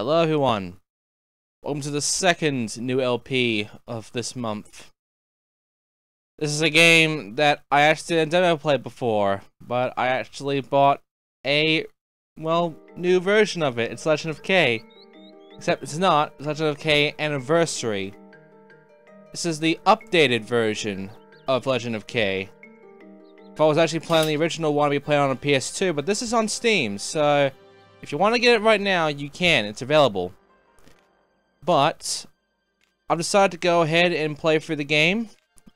Hello everyone, welcome to the second new LP of this month. This is a game that I actually had never played before, but I actually bought a, well, new version of it. It's Legend of Kay, except it's not. It's Legend of Kay Anniversary. This is the updated version of Legend of Kay. If I was actually playing the original one, I'd be playing on a PS2, but this is on Steam, so if you want to get it right now, you can. It's available. But I've decided to go ahead and play through the game.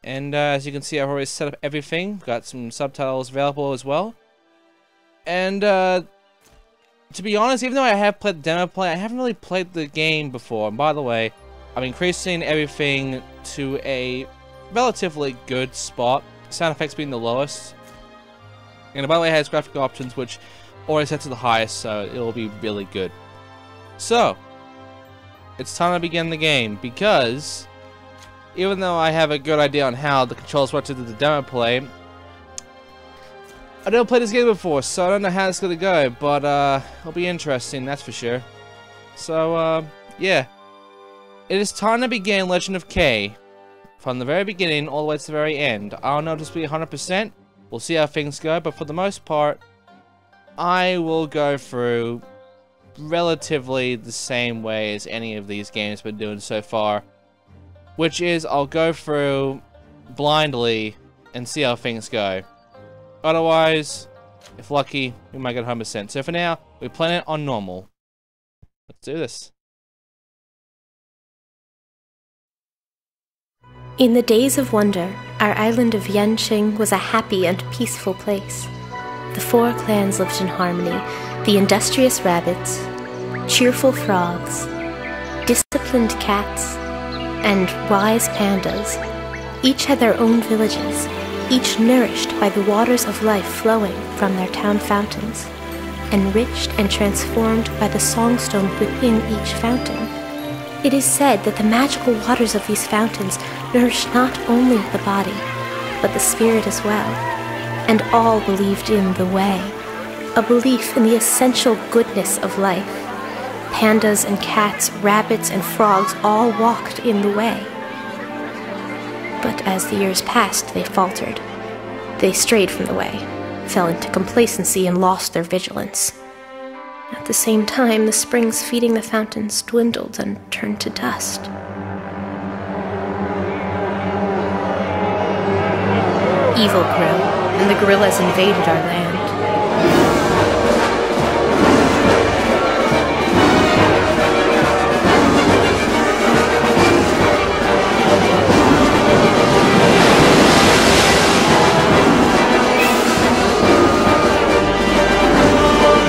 And as you can see, I've already set up everything. Got some subtitles available as well. And to be honest, even though I have played the demo play, I haven't really played the game before. And by the way, I'm increasing everything to a relatively good spot. Sound effects being the lowest. And by the way, it has graphic options, which already set to the highest, so it'll be really good. So, it's time to begin the game, because even though I have a good idea on how the controls work to the demo play, I never played this game before, so I don't know how it's gonna go, but it'll be interesting, that's for sure. So, yeah. It is time to begin Legend of Kay, from the very beginning all the way to the very end. I don't know if this will be 100%, we'll see how things go, but for the most part, I will go through relatively the same way as any of these games been doing so far, which is I'll go through blindly and see how things go. Otherwise, if lucky, we might get 100%. So for now, we're playing it on normal. Let's do this. In the days of wonder, our island of Yancheng was a happy and peaceful place. The four clans lived in harmony, the industrious rabbits, cheerful frogs, disciplined cats, and wise pandas. Each had their own villages, each nourished by the waters of life flowing from their town fountains, enriched and transformed by the songstone within each fountain. It is said that the magical waters of these fountains nourish not only the body, but the spirit as well. And all believed in the way, a belief in the essential goodness of life. Pandas and cats, rabbits and frogs all walked in the way. But as the years passed, they faltered. They strayed from the way, fell into complacency and lost their vigilance. At the same time, the springs feeding the fountains dwindled and turned to dust. Evil grew. And the gorillas invaded our land.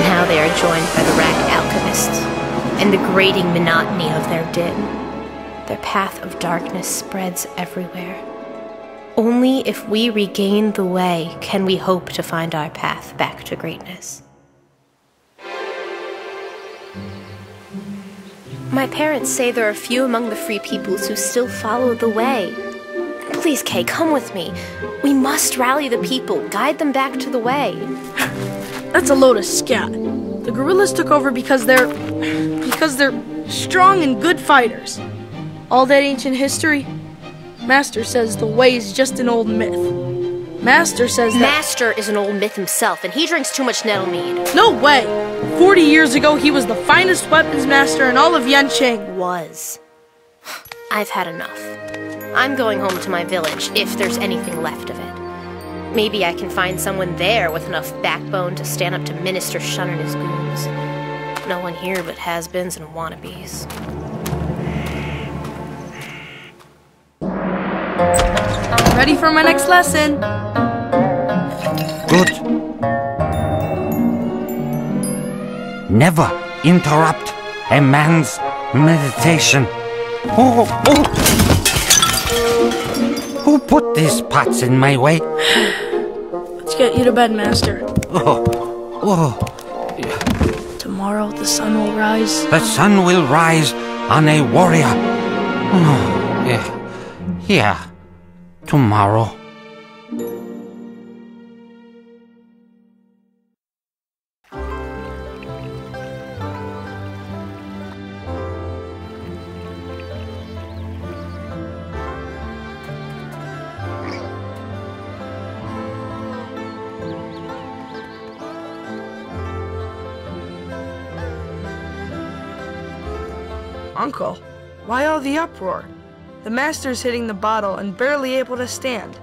Now they are joined by the ragged alchemists, and the grating monotony of their din. Their path of darkness spreads everywhere. Only if we regain the way can we hope to find our path back to greatness. My parents say there are few among the free peoples who still follow the way. Please, Kay, come with me. We must rally the people, guide them back to the way. That's a load of scat. The gorillas took over because they're strong and good fighters. All that ancient history. Master says the way is just an old myth. Master says that— Master is an old myth himself, and he drinks too much nettle mead. No way! 40 years ago, he was the finest weapons master in all of Yancheng. Was. I've had enough. I'm going home to my village, if there's anything left of it. Maybe I can find someone there with enough backbone to stand up to Minister Shun and his goons. No one here but has-beens and wannabes. Ready for my next lesson? Good. Never interrupt a man's meditation. Oh. Who put these pots in my way? Let's get you to bed, Master. Oh. Tomorrow the sun will rise. The sun will rise on a warrior. Oh, yeah. Tomorrow. Uncle, why all the uproar? The master's hitting the bottle and barely able to stand.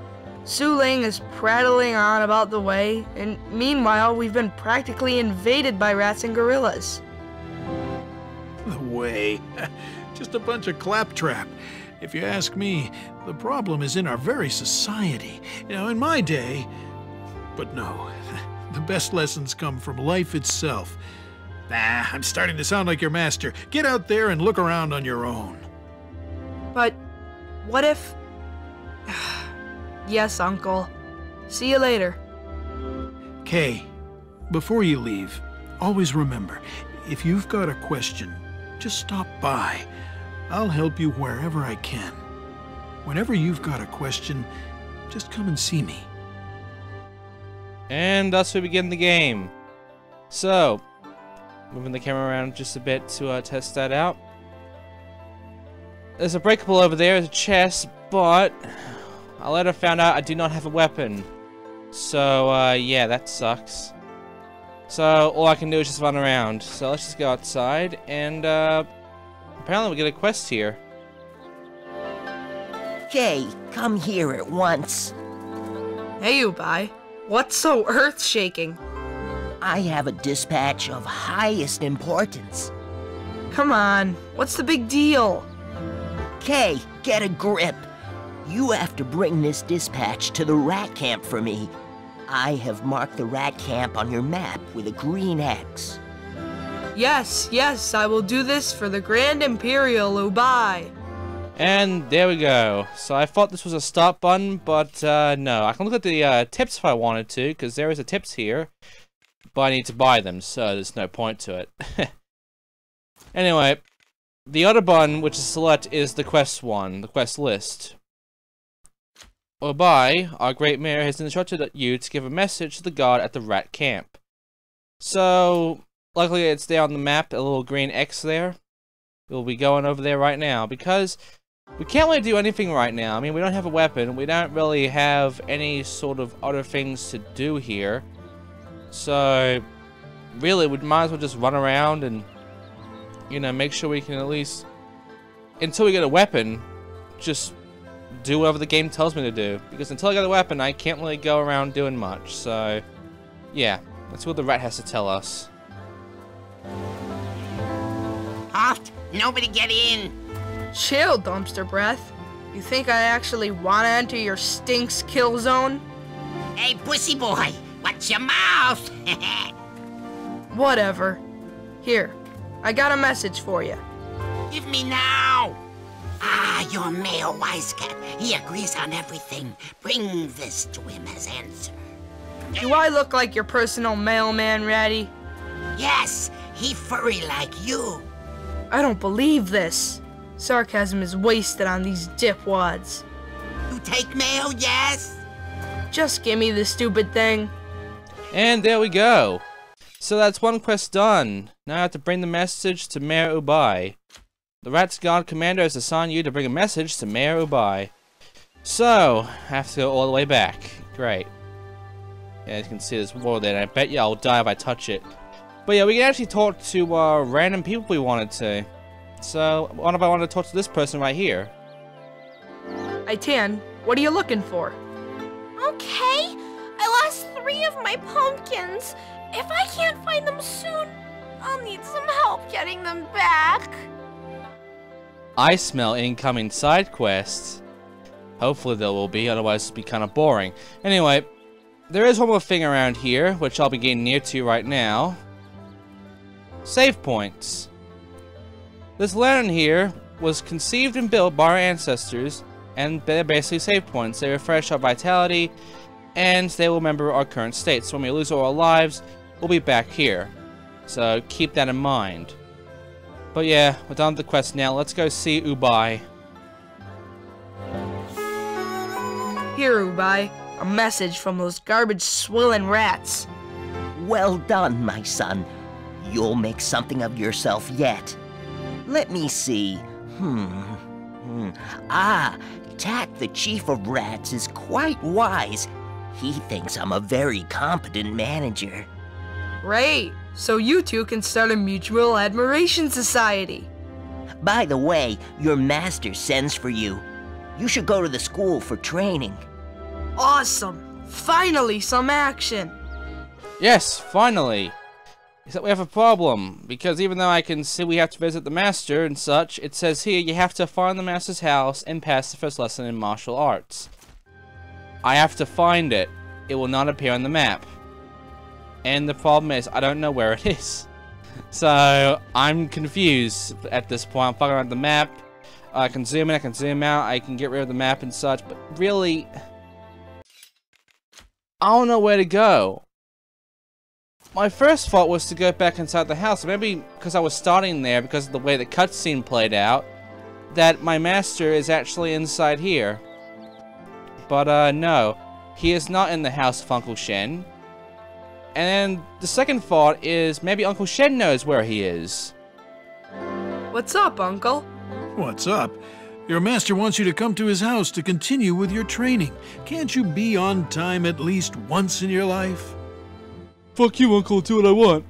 Su Ling is prattling on about the way, and meanwhile we've been practically invaded by rats and gorillas. The way? Just a bunch of claptrap. If you ask me, the problem is in our very society. You know, in my day... But no, the best lessons come from life itself. Nah, I'm starting to sound like your master. Get out there and look around on your own. But what if... Yes, Uncle. See you later. Kay, before you leave, always remember, if you've got a question, just stop by. I'll help you wherever I can. Whenever you've got a question, just come and see me. And thus we begin the game. So, moving the camera around just a bit to test that out. There's a breakable over there, there's a chest, but I later found out I do not have a weapon. So, yeah, that sucks. So, all I can do is just run around. So, let's just go outside, and, apparently we get a quest here. Kay, come here at once. Hey, Ubai. What's so earth-shaking? I have a dispatch of highest importance. Come on, what's the big deal? Kay, get a grip. You have to bring this dispatch to the rat camp for me. I have marked the rat camp on your map with a green X. Yes, yes, I will do this for the Grand Imperial Ubai. And there we go. So I thought this was a start button, but no. I can look at the tips if I wanted to, because there is a tips here. But I need to buy them, so there's no point to it. Anyway, the other button, which is select, is the quest one, the quest list. Ubai, our great mayor, has instructed you to give a message to the guard at the rat camp. So, luckily it's there on the map, a little green X there. We'll be going over there right now, because we can't really do anything right now. I mean, we don't have a weapon, we don't really have any sort of other things to do here. So, really, we might as well just run around and, you know, make sure we can at least, until we get a weapon, just do whatever the game tells me to do, because until I get a weapon I can't really go around doing much. So yeah, that's what the rat has to tell us. Halt! Nobody get in! Chill, dumpster breath. You think I actually want to enter your stinks kill zone? Hey, pussy boy, watch your mouth! Whatever. Here, I got a message for you. Give me now! Ah, your mayor Wisecat. He agrees on everything. Bring this to him as answer. Do I look like your personal mailman, Ratty? Yes, he furry like you. I don't believe this. Sarcasm is wasted on these dipwads. You take mail, yes? Just give me the stupid thing. And there we go. So that's one quest done. Now I have to bring the message to Mayor Ubai. The Rat's Guard Commander has assigned you to bring a message to Mayor Ubai. So, I have to go all the way back. Great. Yeah, as you can see, there's water there, and I bet you I'll die if I touch it. But yeah, we can actually talk to random people if we wanted to. So, what if I wanted to talk to this person right here? Aitan, what are you looking for? Okay, I lost 3 of my pumpkins. If I can't find them soon, I'll need some help getting them back. I smell incoming side quests. Hopefully there will be, otherwise it'll be kind of boring. Anyway, there is one more thing around here, which I'll be getting near to right now. Save points. This lantern here was conceived and built by our ancestors, and they're basically save points. They refresh our vitality, and they will remember our current state. So when we lose all our lives, we'll be back here. So keep that in mind. But yeah, we're done with the quest now. Let's go see Ubai. Here, Ubai. A message from those garbage swilling rats. Well done, my son. You'll make something of yourself yet. Let me see. Ah, Tak, the chief of rats, is quite wise. He thinks I'm a very competent manager. Great. So you two can start a mutual admiration society. By the way, your master sends for you. You should go to the school for training. Awesome! Finally, some action! Yes, finally! Except we have a problem, because even though I can see we have to visit the master and such, it says here you have to find the master's house and pass the first lesson in martial arts. I have to find it. It will not appear on the map. And the problem is, I don't know where it is. So, I'm confused at this point. I'm fucking around the map. I can zoom in, I can zoom out, I can get rid of the map and such, but really, I don't know where to go. My first thought was to go back inside the house. Maybe because I was starting there, because of the way the cutscene played out, that my master is actually inside here. But, no. He is not in the house of Uncle Shen. And the second thought is, maybe Uncle Shen knows where he is. What's up, Uncle? What's up? Your master wants you to come to his house to continue with your training. Can't you be on time at least once in your life? Fuck you, Uncle, do what I want.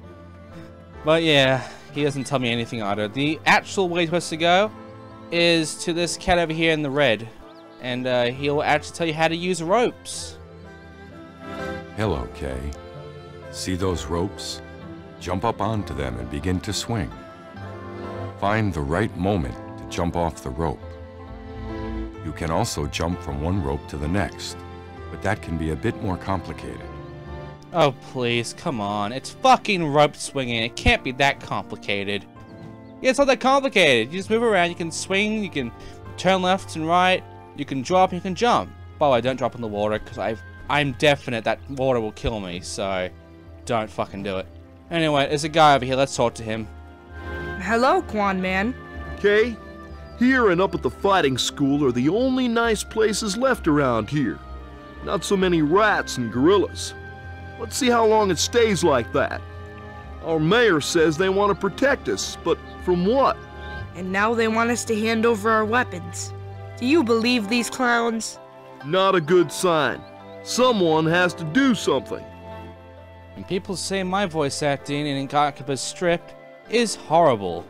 But yeah, he doesn't tell me anything either. The actual way supposed to go is to this cat over here in the red. And he'll actually tell you how to use ropes. Hello, Kay. See those ropes? Jump up onto them and begin to swing. Find the right moment to jump off the rope. You can also jump from one rope to the next, but that can be a bit more complicated. Oh, please, come on. It's fucking rope swinging. It can't be that complicated. Yeah, it's not that complicated. You just move around. You can swing. You can turn left and right. You can drop. You can jump. By the way, don't drop in the water, because I'm definite that water will kill me, so don't fucking do it. Anyway, there's a guy over here. Let's talk to him. Hello, Quan Man. Kay, here and up at the fighting school are the only nice places left around here. Not so many rats and gorillas. Let's see how long it stays like that. Our mayor says they want to protect us, but from what? And now they want us to hand over our weapons. Do you believe these clowns? Not a good sign. Someone has to do something. And people say my voice acting in Inkakuba's strip is horrible.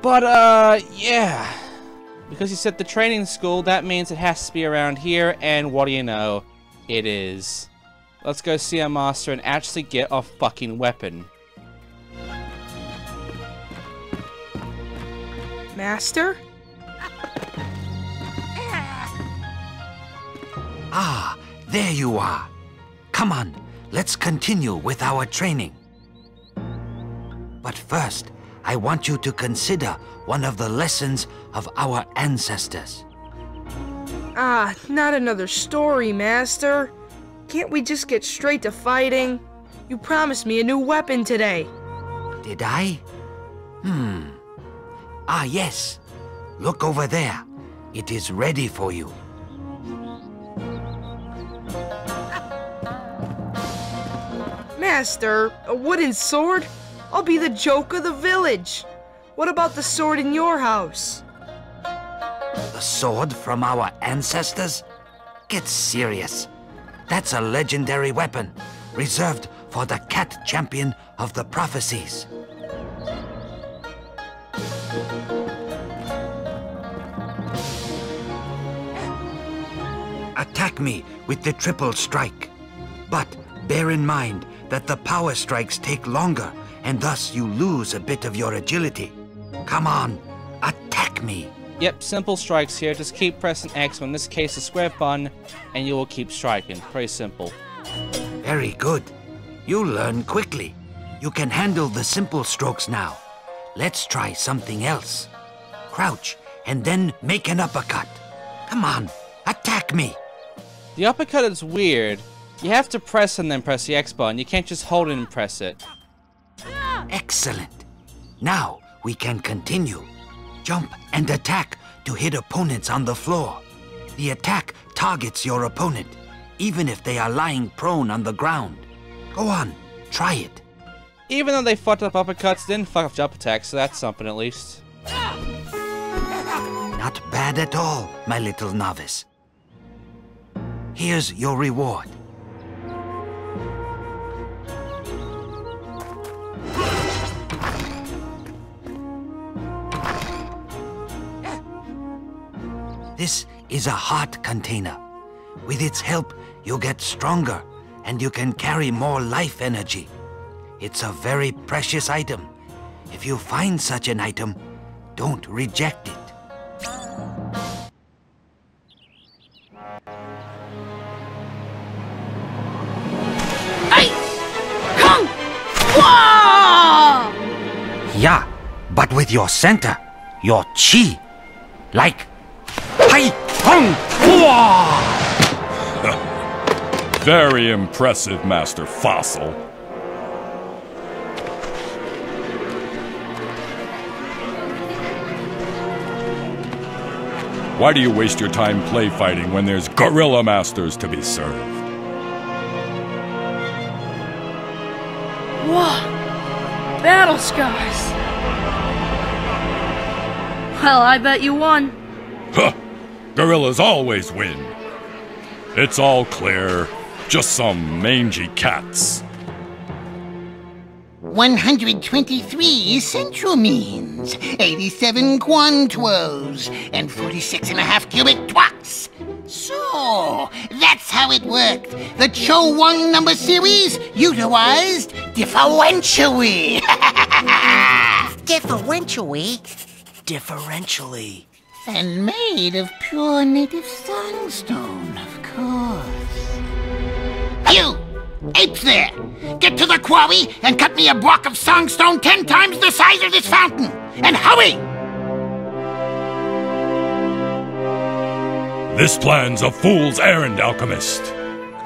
But, yeah. Because he said the training school, that means it has to be around here, and what do you know? It is. Let's go see our master and actually get our fucking weapon. Master? Ah, there you are. Come on, let's continue with our training. But first, I want you to consider one of the lessons of our ancestors. Ah, not another story, Master. Can't we just get straight to fighting? You promised me a new weapon today. Did I? Ah, yes. Look over there. It is ready for you. Master, a wooden sword? I'll be the joke of the village. What about the sword in your house? The sword from our ancestors? Get serious. That's a legendary weapon, reserved for the cat champion of the prophecies. Attack me with the triple strike. But bear in mind that the power strikes take longer, and thus you lose a bit of your agility. Come on, attack me. Yep, simple strikes here. Just keep pressing X, in this case the square button, and you will keep striking. Pretty simple. Very good. You learn quickly. You can handle the simple strokes now. Let's try something else. Crouch, and then make an uppercut. Come on, attack me. The uppercut is weird. You have to press and then press the X button. You can't just hold it and press it. Excellent. Now we can continue. Jump and attack to hit opponents on the floor. The attack targets your opponent, even if they are lying prone on the ground. Go on, try it. Even though they fucked up uppercuts, they didn't fuck up jump attacks, so that's something at least. Not bad at all, my little novice. Here's your reward. This is a heart container. With its help, you get stronger, and you can carry more life energy. It's a very precious item. If you find such an item, don't reject it. Yeah, but with your center, your chi, like Hai Hong Hua. Very impressive, Master Fossil. Why do you waste your time play fighting when there's Gorilla Masters to be served? Whoa. Battle scars. Well, I bet you won. Huh. Gorillas always win. It's all clear. Just some mangy cats. 123 central means, 87 quantwos, and 46.5 cubic twats. So, that's how it worked. The Cho Wang number series utilized differentially. Differentially. And made of pure native sandstone, of course. You! Apes there! Get to the quarry and cut me a block of sandstone 10 times the size of this fountain! And hurry! This plan's a fool's errand, alchemist.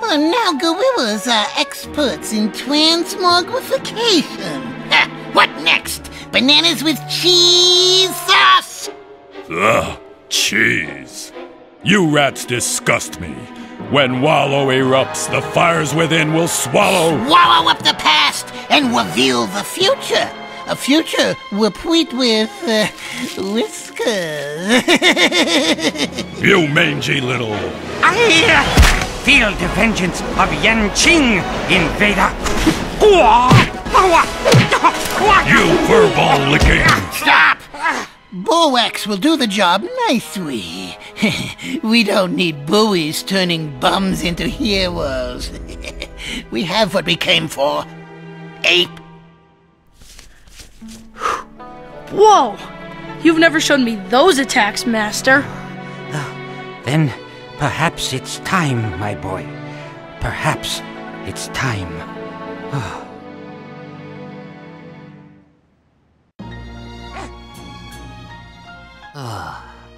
Oh, now gorillas are experts in transmogrification. What next? Bananas with cheese sauce? Ugh, cheese. You rats disgust me. When Wallow erupts, the fires within will swallow... Swallow up the past and reveal the future. A future replete with whiskers. You mangy little... I feel the vengeance of Yanqing, invader. You furball licking. Stop! Borax will do the job nicely. We don't need buoys turning bums into heroes. We have what we came for. Ape. Whoa! You've never shown me those attacks, Master. Then perhaps it's time, my boy. Perhaps it's time.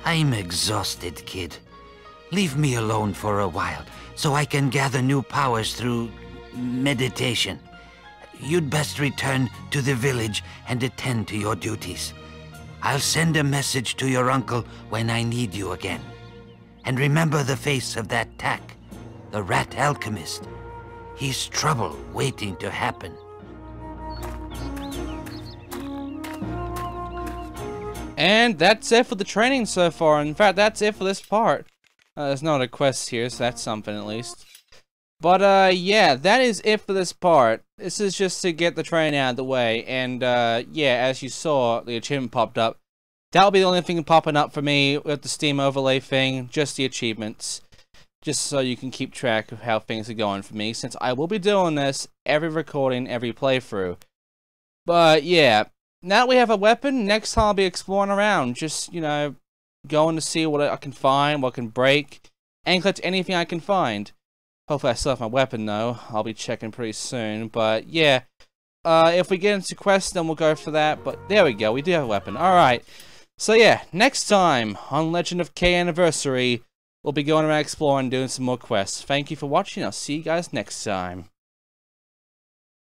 I'm exhausted, kid. Leave me alone for a while, so I can gather new powers through meditation. You'd best return to the village and attend to your duties. I'll send a message to your uncle when I need you again. And remember the face of that Tak, the rat alchemist. He's trouble waiting to happen. And that's it for the training so far. In fact, that's it for this part. There's not a quest here, so that's something at least. But, yeah, that is it for this part. This is just to get the train out of the way, and, yeah, as you saw, the achievement popped up. That'll be the only thing popping up for me with the Steam overlay thing, just the achievements. Just so you can keep track of how things are going for me, since I will be doing this every recording, every playthrough. But, yeah, now that we have a weapon, next time I'll be exploring around, just, you know, going to see what I can find, what I can break, and collect anything I can find. Hopefully I still have my weapon, though. I'll be checking pretty soon, but yeah. If we get into quests, then we'll go for that, but there we go. We do have a weapon. Alright. So yeah, next time on Legend of Kay Anniversary, we'll be going around exploring, doing some more quests. Thank you for watching. I'll see you guys next time.